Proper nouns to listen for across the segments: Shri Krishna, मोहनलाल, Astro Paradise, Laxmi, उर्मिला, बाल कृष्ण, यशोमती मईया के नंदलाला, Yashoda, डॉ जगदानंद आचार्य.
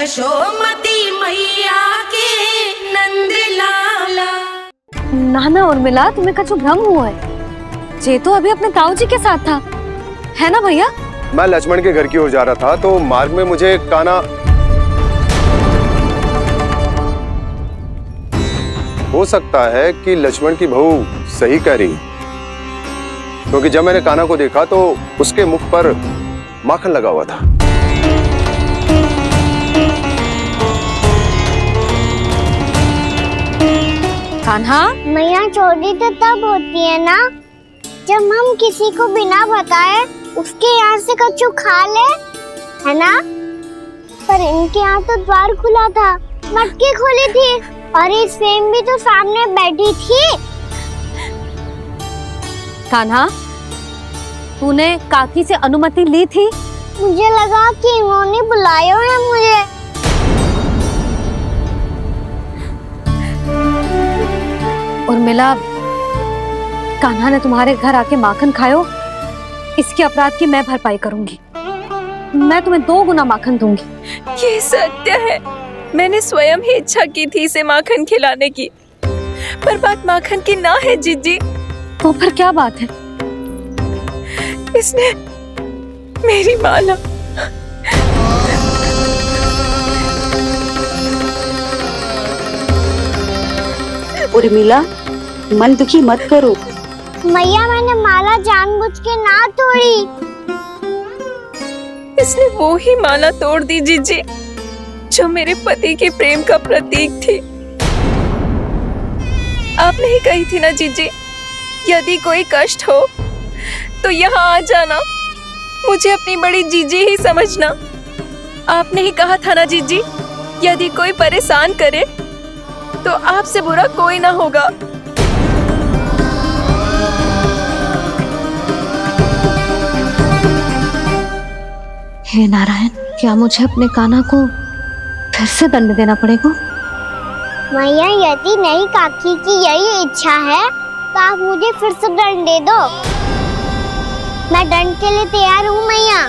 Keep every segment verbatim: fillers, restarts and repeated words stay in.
यशोमती मैया के नंद लाला। नाना उर्मिला, तुम्हें कुछ भ्रम हुआ है। जे तो अभी अपने ताऊ जी के साथ था, है ना भैया? मैं लक्ष्मण के घर की ओर जा रहा था तो मार्ग में मुझे काना। हो सकता है कि लक्ष्मण की बहू सही कह रही, क्योंकि जब मैंने काना को देखा तो उसके मुख पर माखन लगा हुआ था। कान्हा, मैया चोरी तो तब होती है ना जब हम किसी को बिना बताए उसके यहाँ से कछु खा ले, है ना? पर इनके यहाँ तो द्वार खुला था, मटकी खोली थी और इस फेम भी तो सामने बैठी थी। कान्हा, तूने काकी से अनुमति ली थी? मुझे लगा कि इन्होंने बुलाया है मुझे। उर्मिला, कान्हा ने तुम्हारे घर आके माखन खायो, इसके अपराध की मैं भरपाई करूंगी। मैं तुम्हें दो गुना माखन दूंगी। ये सत्य है, मैंने स्वयं ही इच्छा की थी इसे माखन खिलाने की, पर बात माखन की ना है जीजी। तो पर क्या बात है? इसने मेरी माला। उर्मिला, मन दुखी मत करो। मैया, मैंने माला जानबूझ के ना तोड़ी। इसने वो ही माला तोड़ दी जीजी जो मेरे पति के प्रेम का प्रतीक थी। आपने ही कही थी ना जीजी, यदि कोई कष्ट हो तो यहाँ आ जाना, मुझे अपनी बड़ी जीजी ही समझना। आपने ही कहा था ना जीजी, यदि कोई परेशान करे तो आपसे बुरा कोई ना होगा। हे नारायण, क्या मुझे अपने कान्हा को फिर से दंड देना पड़ेगा? मैया, यदि नहीं काकी की यही इच्छा है तो आप मुझे फिर से दंड दे दो, मैं दंड के लिए तैयार हूँ। मैया,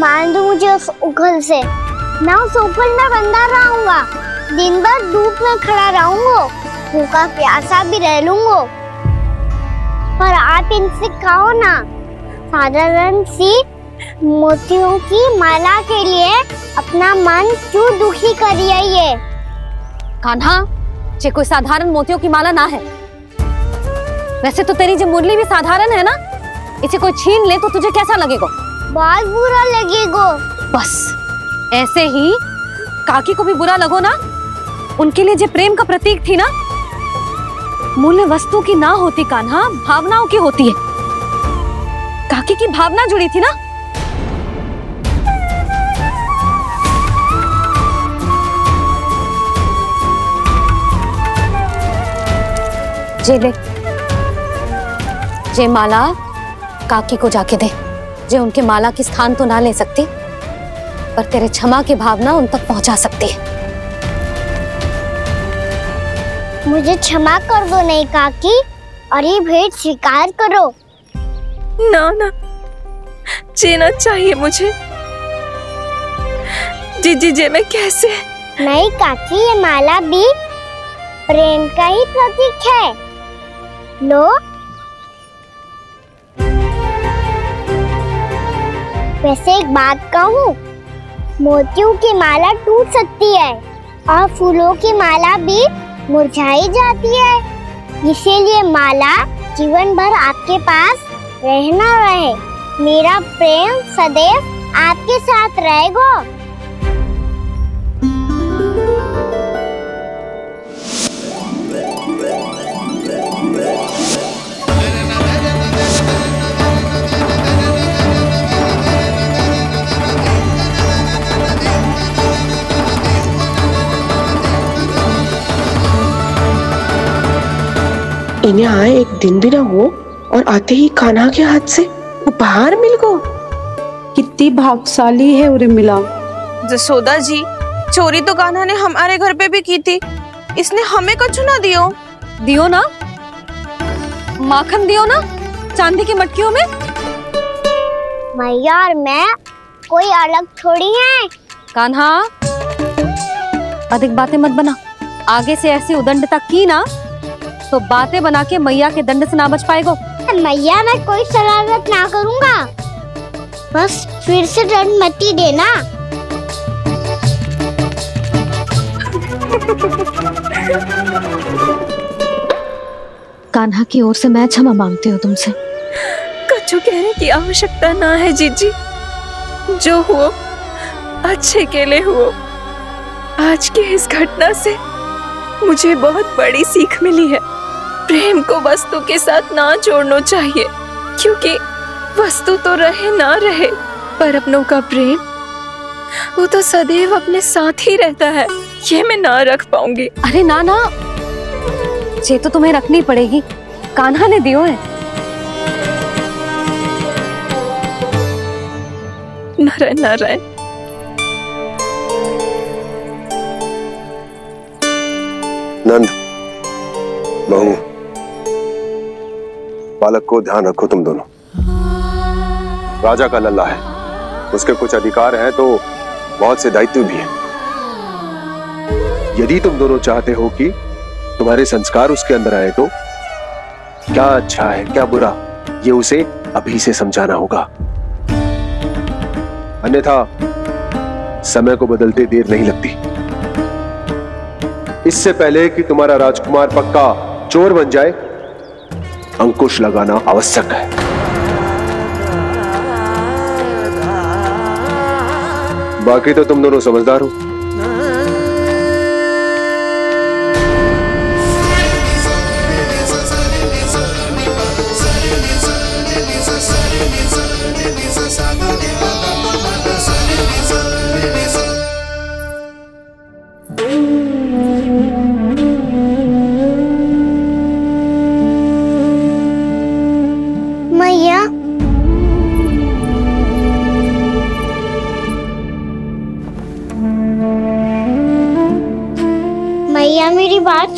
मान दो मुझे उस उखल से, मैं उस उखल में बंधा रहूंगा, दिन भर धूप में खड़ा रहूंगा, भूखा प्यासा भी रह लूंगा, पर आप इनसे खाओ ना। साधारण सी मोतियों की माला के लिए अपना मन क्यों दुखी करिए? ये कान्हा, जे कोई साधारण मोतियों की माला ना है। वैसे तो तेरी जो मुरली भी साधारण है ना, इसे कोई छीन ले तो तुझे कैसा लगेगा? बहुत बुरा लगेगा। बस ऐसे ही काकी को भी बुरा लगो ना, उनके लिए जो प्रेम का प्रतीक थी ना, मूल्य वस्तु की ना होती कान्हा, भावनाओं की होती है। काकी की भावना जुड़ी थी ना। जेले जे माला काकी को जाके दे, जे उनके माला की स्थान तो ना ले सकती, पर तेरे क्षमा की भावना उन तक पहुंचा सकती है। मुझे क्षमा कर दो नहीं काकी, और ये भेंट स्वीकार करो। ना ना, जीना चाहिए मुझे। जी जी जे मैं कैसे? नहीं काकी, ये माला भी प्रेम का ही प्रतीक है। लो, वैसे एक बात कहूँ, मोतियों की माला टूट सकती है और फूलों की माला भी मुरझाई जाती है, इसीलिए माला जीवन भर आपके पास रहना रहे। मेरा प्रेम सदैव आपके साथ रहेगा। इन्हें आए एक दिन भी ना हो और आते ही कान्हा के हाथ से उपहार मिल गो। कितनी भाग्यशाली है उर्मिला। यशोदा जी, चोरी तो कान्हा ने हमारे घर पे भी की थी, इसने हमें कुछ ना दियो। दियो ना, माखन दियो ना, चांदी की मटकियों में। मैया और मैं कोई अलग थोड़ी है। कान्हा, अधिक बातें मत बना। आगे से ऐसी उदंडता की ना तो बातें बना के मैया के दंड से ना बच पाएगा। मैया, मैं कोई शरारत ना करूँगा, बस फिर से दंड मत ही देना। कान्हा की ओर से मैं क्षमा मांगती हूँ तुमसे। कुछ कहने की आवश्यकता ना है जीजी, जो हुआ अच्छे के लिए हुआ। आज की इस घटना से मुझे बहुत बड़ी सीख मिली है। प्रेम को वस्तु के साथ ना जोड़ना चाहिए, क्योंकि वस्तु तो रहे ना रहे पर अपनों का प्रेम वो तो सदैव अपने साथ ही रहता है। ये मैं ना रख पाऊंगी। अरे ना ना, ये तो तुम्हें रखनी पड़ेगी, कान्हा ने दियो है। नारायण नारायण। नंद, बहू, बालक को ध्यान रखो तुम दोनों। राजा का लल्ला है, उसके कुछ अधिकार हैं तो बहुत से दायित्व भी हैं। यदि तुम दोनों चाहते हो कि तुम्हारे संस्कार उसके अंदर आए तो क्या अच्छा है क्या बुरा, ये उसे अभी से समझाना होगा, अन्यथा समय को बदलते देर नहीं लगती। इससे पहले कि तुम्हारा राजकुमार पक्का चोर बन जाए, अंकुश लगाना आवश्यक है। बाकी तो तुम दोनों समझदार हो।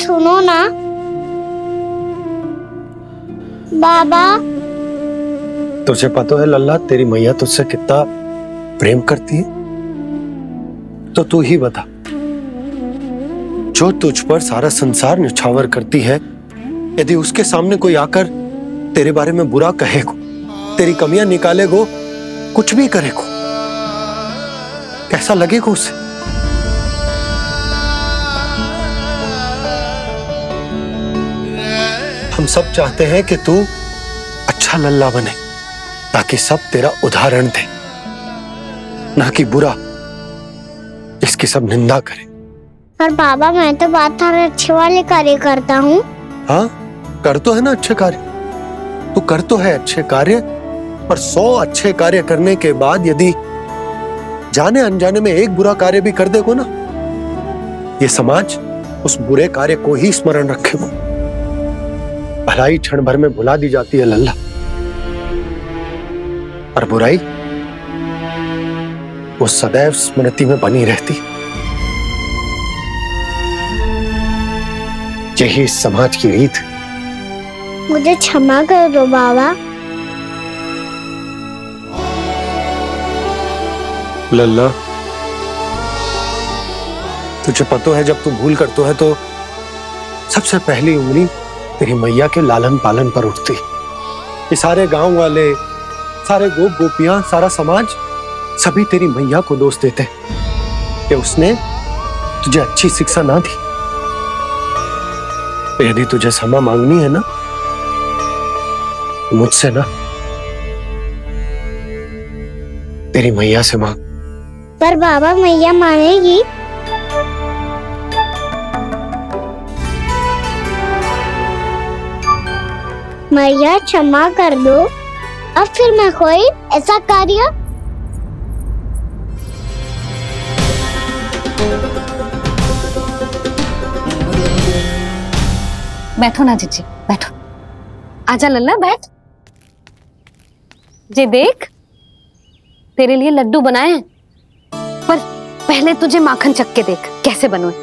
सुनो ना बाबा, तुझे पता है लल्ला, तेरी मैया तुझसे कितना प्रेम करती है। तो तू ही बता, जो तुझ पर सारा संसार न्यौछावर करती है, यदि उसके सामने कोई आकर तेरे बारे में बुरा कहेगो, तेरी कमियां निकालेगो, कुछ भी करेगो, कैसा लगेगा उसे? हम सब चाहते हैं कि तू अच्छा लल्ला बने, ताकि सब तेरा उदाहरण दे, ना कि बुरा, इसकी सब निंदा करे। पर बाबा, मैं तो बात हर अच्छे वाले कार्य करता हूँ। हाँ, कर तो है ना अच्छे कार्य, तू कर तो है अच्छे कार्य, पर सौ अच्छे कार्य करने के बाद यदि जाने अनजाने में एक बुरा कार्य भी कर देगो ना, ये समाज उस बुरे कार्य को ही स्मरण रखेगा। भलाई क्षण भर में भुला दी जाती है लल्ला, और बुराई वो सदैव स्मृति में बनी रहती। यही समाज की रीत। मुझे क्षमा कर दो बाबा। लल्ला, तुझे पता है जब तू भूल करता है तो सबसे पहली उंगली तेरी मैया के लालन पालन पर उठती। ये सारे गांव वाले, सारे गोप गोपियां, सारा समाज, सभी तेरी मैया को दोष देते कि उसने तुझे अच्छी शिक्षा ना दी। तो यदि तुझे क्षमा मांगनी है ना, मुझसे ना, तेरी मैया से मांग। पर बाबा, मैया मानेगी? मैया, क्षमा कर दो, अब फिर मैं कोई ऐसा कार्य बैठो ना जीजी, बैठो। आजा लल्ला, बैठ। जे देख, तेरे लिए लड्डू बनाए हैं, पर पहले तुझे माखन चक्के देख कैसे बनोए।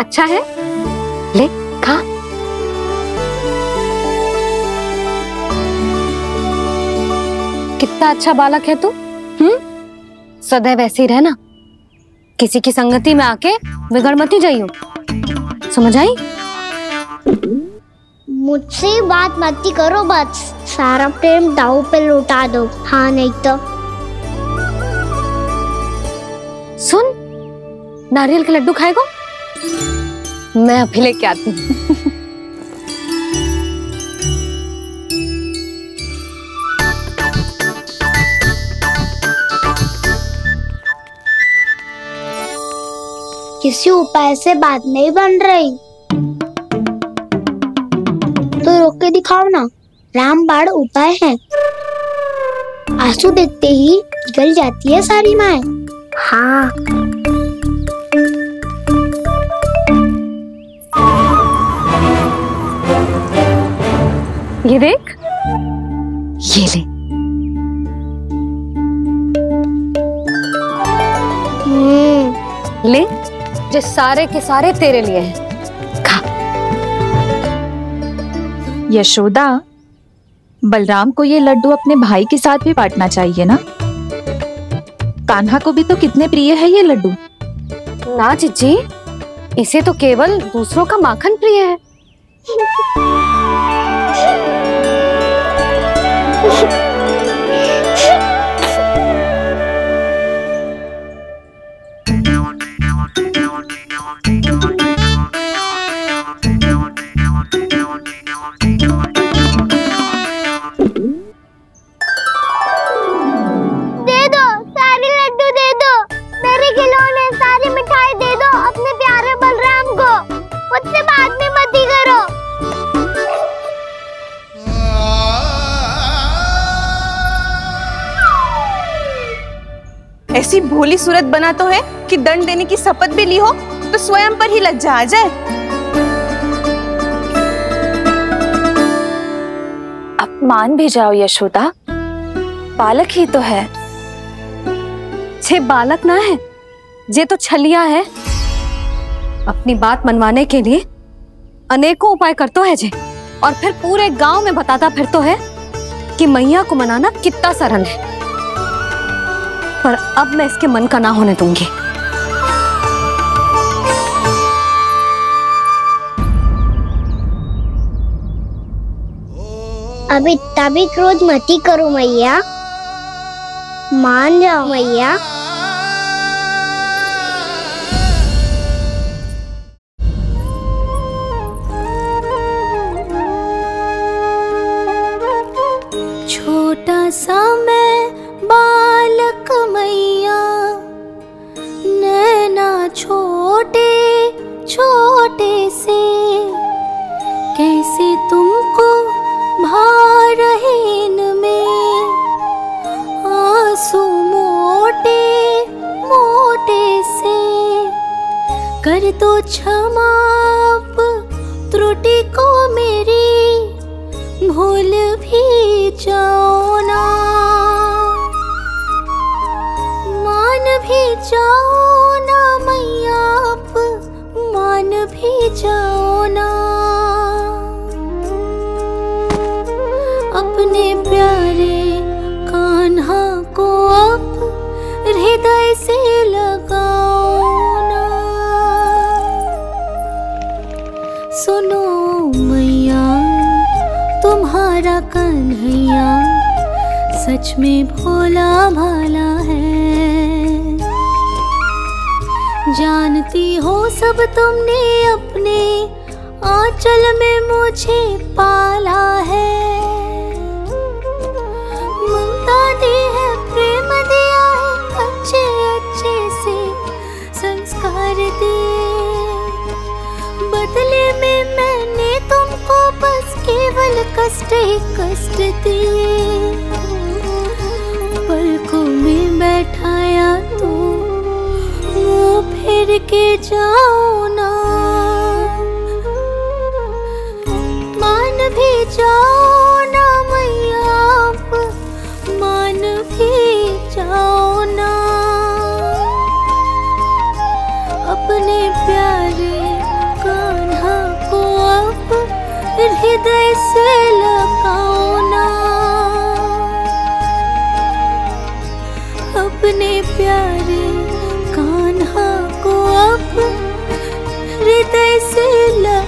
अच्छा है, ले खा। कितना अच्छा बालक है तू। हम्म, सदैव ऐसे ही रहना, किसी की संगति में आके बिगड़ मत जाइयो, समझ आई? मुझसे बात मत करो, बस सारा प्रेम दाऊ पे लौटा दो। हाँ नहीं तो सुन, नारियल के लड्डू खाएगा? मैं अभी लेके आती हूँ। किसी उपाय से बात नहीं बन रही तो रोक के दिखाओ ना, रामबाण उपाय है। आंसू देखते ही गल जाती है सारी माँ। हाँ ये देख, ये ले। हम्म, ले, जो सारे के सारे तेरे लिए हैं, खा। यशोदा, बलराम को ये लड्डू अपने भाई के साथ भी बांटना चाहिए ना। कान्हा को भी तो कितने प्रिय है ये लड्डू। ना जीजी, इसे तो केवल दूसरों का माखन प्रिय है। ऐसी भोली सूरत बना तो है कि दंड देने की शपथ भी ली हो तो स्वयं पर ही लज्जा आ जाए। अब मान भी जाओ यशोदा, बालक ही तो है। छे बालक ना है, जे तो छलिया है। अपनी बात मनवाने के लिए अनेकों उपाय करतो है जे, और फिर पूरे गांव में बताता फिरतो है कि मैया को मनाना कितना सरल है। पर अब मैं इसके मन का ना होने दूंगी। अब इतना भी क्रोध मती करो मैया, मान जाओ मैया। छोटा सा मैं बालक मैया, नैना छोटे छोटे से कैसे तुमको भा रहे, इनमें आंसू मोटे मोटे से। कर दो क्षमा अब त्रुटि को मेरी, भूल भी जाओ ना, भी जाओ ना मैया, आप मान भी जाओ ना। अपने प्यारे कान्हा को आप हृदय से लगाओ ना। सुनो मैया, तुम्हारा कन्हैया सच में भोला भाला है। जानती हो सब तुमने अपने आंचल में मुझे पाला है। ममता दी है, प्रेम दिया है, अच्छे अच्छे से संस्कार दिए। बदले में मैंने तुमको बस केवल कष्ट ही कष्ट दिए। पलकों में बैठाया तो फिर के जाओ ना, मान भी जाओ ना मैया, आप मान भी जाओ ना। अपने प्यारे कान्हा को आप हृदय से लगाओ ना। अपने प्यारे कान्हा को अब हृदय से लगा।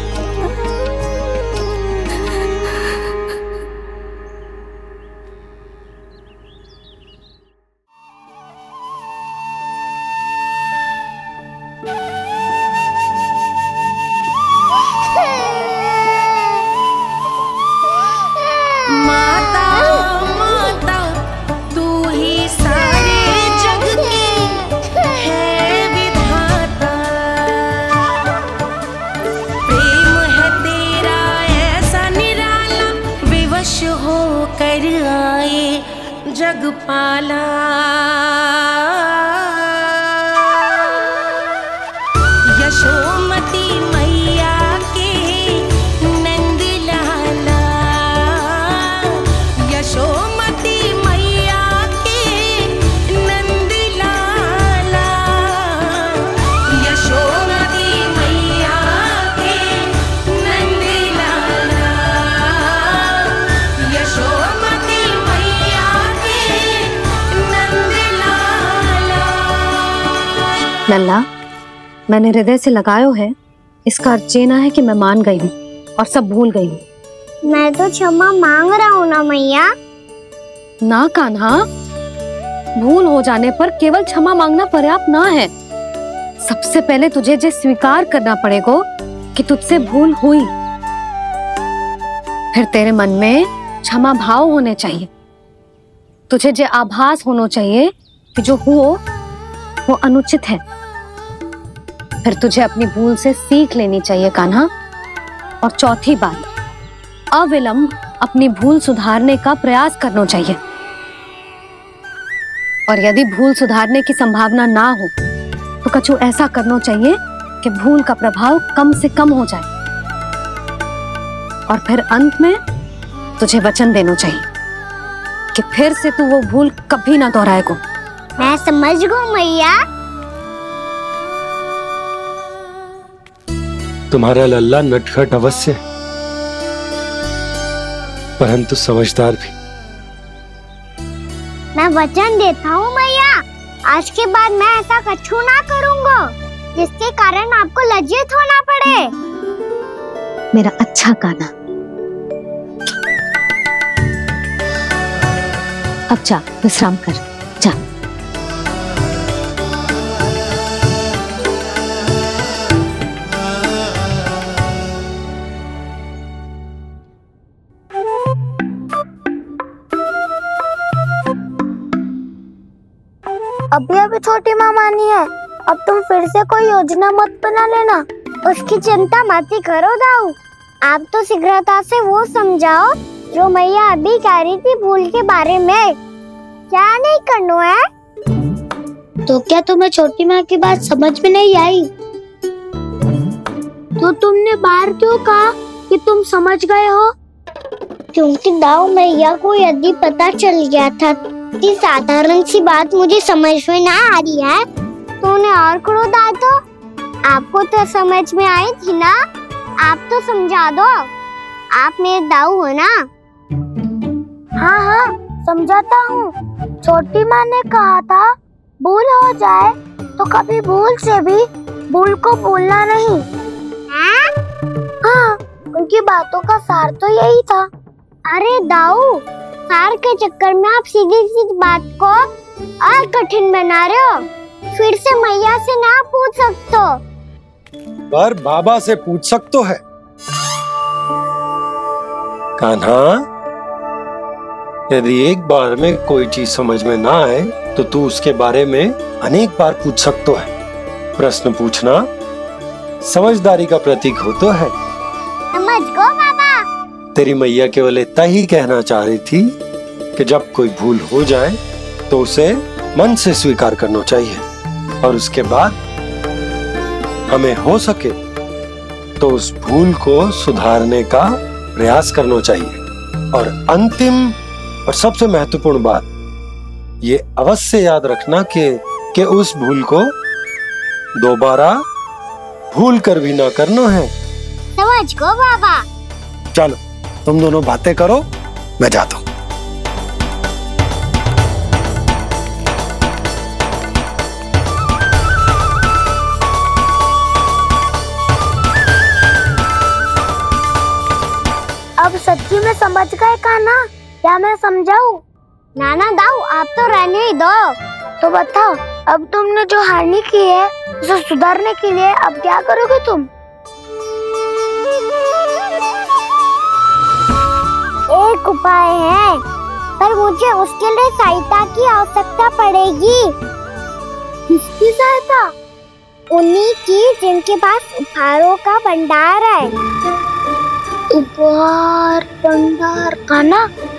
लल्ला, मैंने हृदय से लगायो है, इसका अर्थ ये ना है कि मैं मान गई हूँ और सब भूल गई हूँ। मैं तो क्षमा मांग रहा हूँ ना मैया। ना कान्हा, भूल हो जाने पर केवल क्षमा मांगना पर्याप्त ना है। सबसे पहले तुझे ये स्वीकार करना पड़ेगा कि तुझसे भूल हुई, फिर तेरे मन में क्षमा भाव होने चाहिए। तुझे ये आभास होना चाहिए कि जो हुआ वो अनुचित है। फिर तुझे अपनी भूल से सीख लेनी चाहिए कान्हा। और चौथी बात, अविलंब अपनी भूल सुधारने का प्रयास करना चाहिए। और यदि भूल सुधारने की संभावना ना हो तो कछु ऐसा करना चाहिए कि भूल का प्रभाव कम से कम हो जाए। और फिर अंत में तुझे वचन देना चाहिए कि फिर से तू वो भूल कभी ना दोहराएगा। मैं समझ गई मैया। तुम्हारा लल्ला नटखट अवश्य परंतु समझदार भी। मैं वचन देता हूँ मैया, आज के बाद मैं ऐसा कछु ना करूँगा जिसके कारण आपको लज्जित होना पड़े। मेरा अच्छा कान्हा, अब जा विश्राम कर जा। अभी अभी छोटी माँ मानी है, अब तुम फिर से कोई योजना मत बना लेना, उसकी चिंता मत करो दाऊ। आप तो शीघ्रता से वो समझाओ जो मैया अभी कह रही थी भूल के बारे में, क्या नहीं करना है। तो क्या तुम्हें छोटी माँ की बात समझ में नहीं आई? तो तुमने बार क्यों कहा कि तुम समझ गए हो? क्योंकि दाऊ मैया को यदि पता चल गया था इतनी साधारण सी बात मुझे समझ में ना आ रही है तो उन्हें और क्रोधा दो। आपको तो समझ में आई थी ना, आप तो समझा दो, आप मेरे दाऊ हो ना। हाँ हाँ समझाता हूँ। छोटी माँ ने कहा था भूल हो जाए तो कभी भूल से भी भूल को भूलना नहीं। हाँ? हाँ, उनकी बातों का सार तो यही था। अरे दाऊ, हार के चक्कर में आप सीधी सीधी बात को और कठिन बना रहे हो। फिर से मैया से ना पूछ सकते हो पर बाबा से पूछ सकते है। कान्हा, यदि एक बार में कोई चीज समझ में ना आए तो तू उसके बारे में अनेक बार पूछ सकते है। प्रश्न पूछना समझदारी का प्रतीक होता है। समझ गो बाबा। तेरी मैया केवल इतना ही कहना चाह रही थी कि जब कोई भूल हो जाए तो उसे मन से स्वीकार करना चाहिए और उसके बाद हमें हो सके तो उस भूल को सुधारने का प्रयास करना चाहिए। और अंतिम और सबसे महत्वपूर्ण बात ये अवश्य याद रखना कि कि उस भूल को दोबारा भूल कर भी ना करना है। समझ गो बाबा। चलो तुम दोनों बातें करो, मैं जाता हूँ। समझ गए का ना, या मैं समझाऊं? नाना दाऊ आप तो रहने ही दो। तो बताओ अब तुमने जो हानि की है उसे सुधारने के लिए अब क्या करोगे तुम? एक उपाय है, पर मुझे उसके लिए सहायता की आवश्यकता पड़ेगी। किसकी सहायता? उन्हीं की जिनके पास उपहारों का भंडार है। उपहार भंडार का ना?